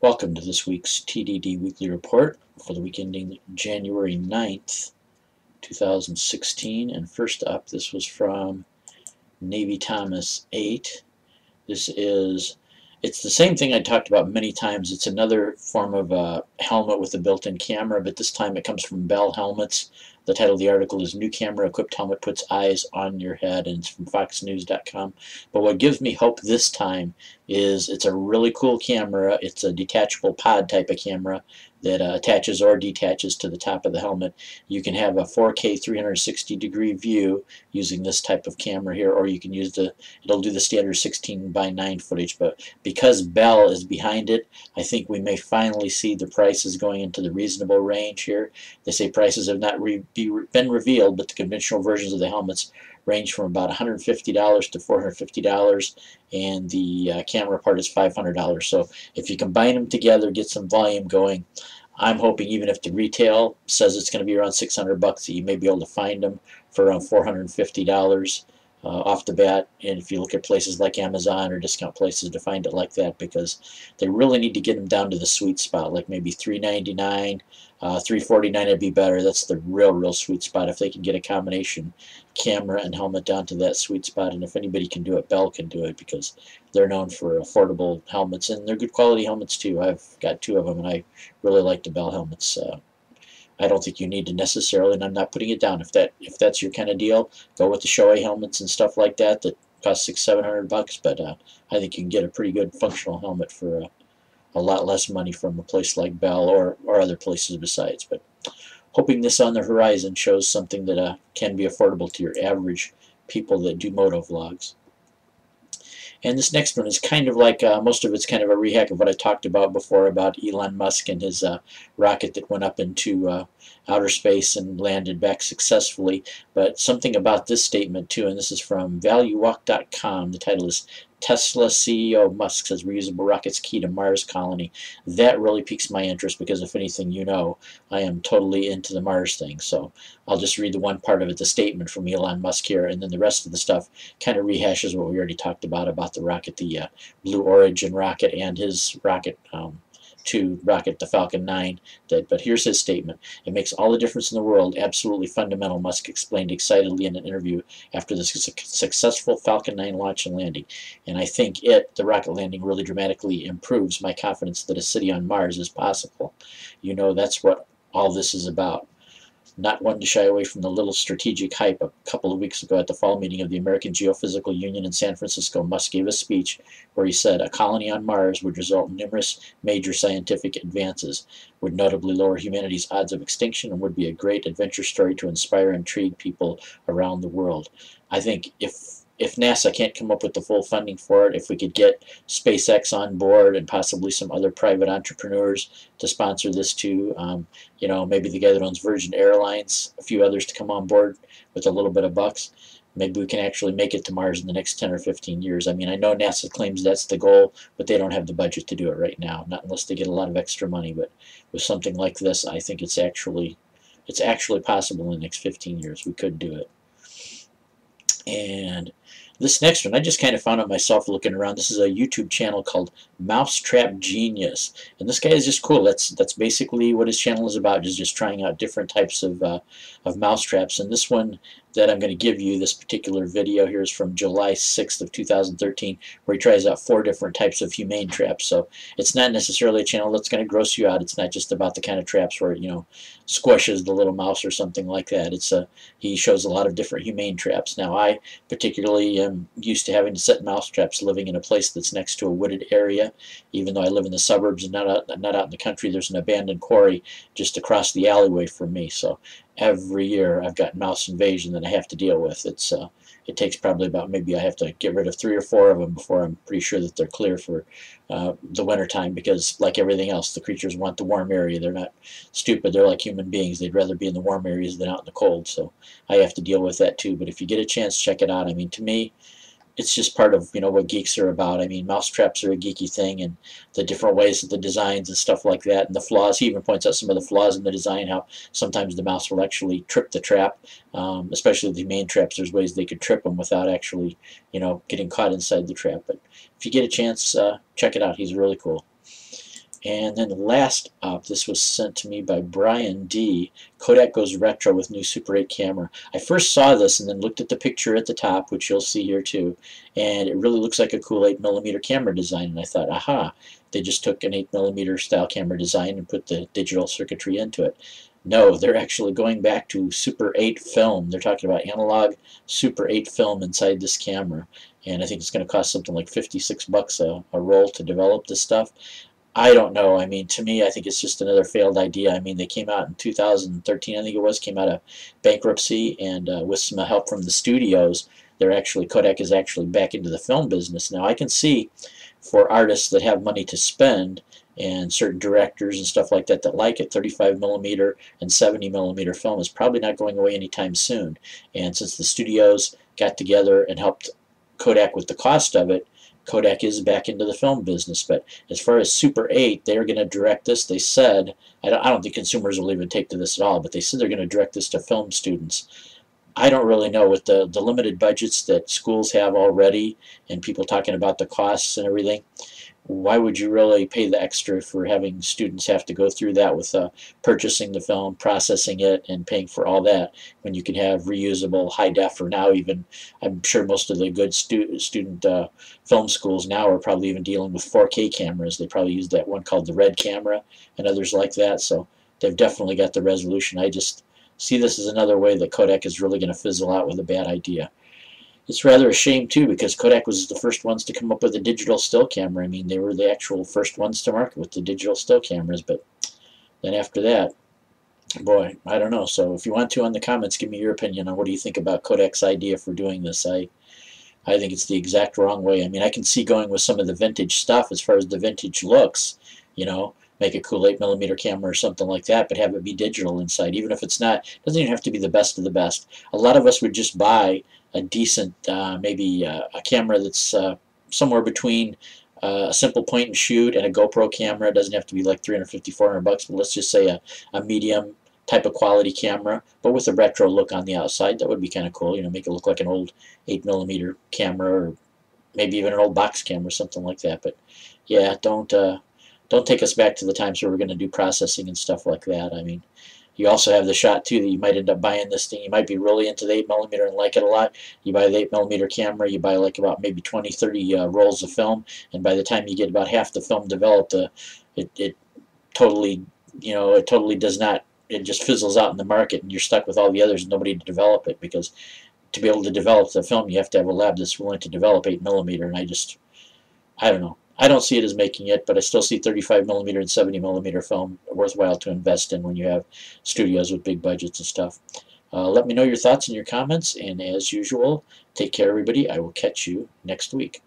Welcome to this week's TDD Weekly Report for the week ending January 9th, 2016. And first up, this was from Navy Thomas 8. It's the same thing I talked about many times. It's another form of a helmet with a built-in camera, but this time it comes from Bell Helmets. The title of the article is New Camera Equipped Helmet Puts Eyes on Your Head, and it's from foxnews.com. But what gives me hope this time is it's a really cool camera. It's a detachable pod type of camera that attaches or detaches to the top of the helmet. You can have a 4K 360-degree view using this type of camera here, or you can use it'll do the standard 16:9 footage, but because Bell is behind it, I think we may finally see the prices going into the reasonable range here. They say prices have not been revealed, but the conventional versions of the helmets range from about $150 to $450, and the camera part is $500. So if you combine them together, get some volume going, I'm hoping even if the retail says it's going to be around $600, that you may be able to find them for around $450 off the bat. And if you look at places like Amazon or discount places, to find it like that, because they really need to get them down to the sweet spot, like maybe $399, $349 would be better. That's the real sweet spot. If they can get a combination camera and helmet down to that sweet spot, and if anybody can do it, Bell can do it, because they're known for affordable helmets, and they're good quality helmets too. I've got two of them, and I really like the Bell helmets. I don't think you need to necessarily, and I'm not putting it down. If that's your kind of deal, go with the Shoei helmets and stuff like that that cost $600-$700. But I think you can get a pretty good functional helmet for a lot less money from a place like Bell or other places besides. But hoping this on the horizon shows something that can be affordable to your average people that do moto vlogs. And this next one is kind of like, most of it's kind of a rehack of what I talked about before about Elon Musk and his rocket that went up into outer space and landed back successfully. But something about this statement too, and this is from valuewalk.com. The title is Tesla CEO Musk says reusable rockets key to Mars colony. That really piques my interest, because if anything, you know, I am totally into the Mars thing. So I'll just read the one part of it, the statement from Elon Musk here, and then the rest of the stuff kind of rehashes what we already talked about the rocket, the Blue Origin rocket and his rocket the Falcon 9 did. But here's his statement. It makes all the difference in the world. Absolutely fundamental, Musk explained excitedly in an interview after the successful Falcon 9 launch and landing. And I think the rocket landing really dramatically improves my confidence that a city on Mars is possible. You know, that's what all this is about. Not one to shy away from the little strategic hype. A couple of weeks ago at the fall meeting of the American Geophysical Union in San Francisco, Musk gave a speech where he said a colony on Mars would result in numerous major scientific advances, would notably lower humanity's odds of extinction, and would be a great adventure story to inspire and intrigue people around the world. I think if NASA can't come up with the full funding for it, if we could get SpaceX on board and possibly some other private entrepreneurs to sponsor this too, you know, maybe the guy that owns Virgin Airlines, a few others to come on board with a little bit of bucks, maybe we can actually make it to Mars in the next 10 or 15 years. I mean, I know NASA claims that's the goal, but they don't have the budget to do it right now, not unless they get a lot of extra money. But with something like this, I think it's actually possible in the next 15 years. We could do it. And this next one, I just kind of found out myself looking around. This is a YouTube channel called Mousetrap Genius, and this guy is just cool. That's basically what his channel is about, just trying out different types of mousetraps. And this one that I'm going to give you, this particular video here, is from July 6th of 2013, where he tries out 4 different types of humane traps. So it's not necessarily a channel that's going to gross you out. It's not just about the kind of traps where it, you know, squishes the little mouse or something like that. He shows a lot of different humane traps. Now, I particularly am used to having to set mousetraps living in a place that's next to a wooded area. Even though I live in the suburbs and not out in the country, there's an abandoned quarry just across the alleyway from me. So every year I've got mouse invasion that I have to deal with. It takes probably about, maybe I have to get rid of 3 or 4 of them before I'm pretty sure that they're clear for the winter time, because like everything else, the creatures want the warm area. They're not stupid. They're like human beings. They'd rather be in the warm areas than out in the cold. So I have to deal with that too. But if you get a chance, check it out. I mean, to me, it's just part of, you know, what geeks are about. I mean, mousetraps are a geeky thing, and the different ways of the designs and stuff like that, and the flaws. He even points out some of the flaws in the design, how sometimes the mouse will actually trip the trap, especially the main traps. There's ways they could trip them without actually, you know, getting caught inside the trap. But if you get a chance, check it out. He's really cool. And then last up, this was sent to me by Brian D. Kodak goes retro with new Super 8 camera. I first saw this and then looked at the picture at the top, which you'll see here too, and it really looks like a cool 8mm camera design, and I thought, aha, they just took an 8mm style camera design and put the digital circuitry into it. No, they're actually going back to Super 8 film. They're talking about analog Super 8 film inside this camera, and I think it's going to cost something like $56 a roll to develop this stuff. I don't know. I mean, to me, I think it's just another failed idea. I mean, they came out in 2013, I think it was, came out of bankruptcy, and with some help from the studios, they're actually, Kodak is actually back into the film business. Now, I can see for artists that have money to spend and certain directors and stuff like that that like it, 35mm and 70mm film is probably not going away anytime soon. And since the studios got together and helped Kodak with the cost of it, Kodak is back into the film business. But as far as Super 8, they're going to direct this. They said, I don't think consumers will even take to this at all, but they said they're going to direct this to film students. I don't really know, with the limited budgets that schools have already and people talking about the costs and everything, why would you really pay the extra for having students have to go through that with purchasing the film, processing it, and paying for all that when you can have reusable high def? Or now, even I'm sure most of the good student film schools now are probably even dealing with 4K cameras. They probably use that one called the Red camera and others like that, so they've definitely got the resolution. I just see this as another way that Kodak is really going to fizzle out with a bad idea. It's rather a shame, too, because Kodak was the first ones to come up with a digital still camera. I mean, they were the actual first ones to market with the digital still cameras, but then after that, boy, I don't know. So if you want to, on the comments, give me your opinion on what do you think about Kodak's idea for doing this. I think it's the exact wrong way. I mean, I can see going with some of the vintage stuff as far as the vintage looks, you know, make a cool 8mm camera or something like that, but have it be digital inside. Even if it's not, it doesn't even have to be the best of the best. A lot of us would just buy a decent, maybe a camera that's somewhere between a simple point and shoot and a GoPro camera. It doesn't have to be like $350, $400, but let's just say a medium type of quality camera, but with a retro look on the outside. That would be kind of cool, you know, make it look like an old 8mm camera, or maybe even an old box camera, something like that. But yeah, don't take us back to the times where we're going to do processing and stuff like that. I mean, you also have the shot, too, that you might end up buying this thing. You might be really into the 8mm and like it a lot. You buy the 8mm camera, you buy like about maybe 20, 30 rolls of film, and by the time you get about half the film developed, it totally, you know, it totally does not, it just fizzles out in the market, and you're stuck with all the others and nobody to develop it, because to be able to develop the film, you have to have a lab that's willing to develop 8mm, and I don't know. I don't see it as making it, but I still see 35mm and 70mm film worthwhile to invest in when you have studios with big budgets and stuff. Let me know your thoughts and your comments, and as usual, take care, everybody. I will catch you next week.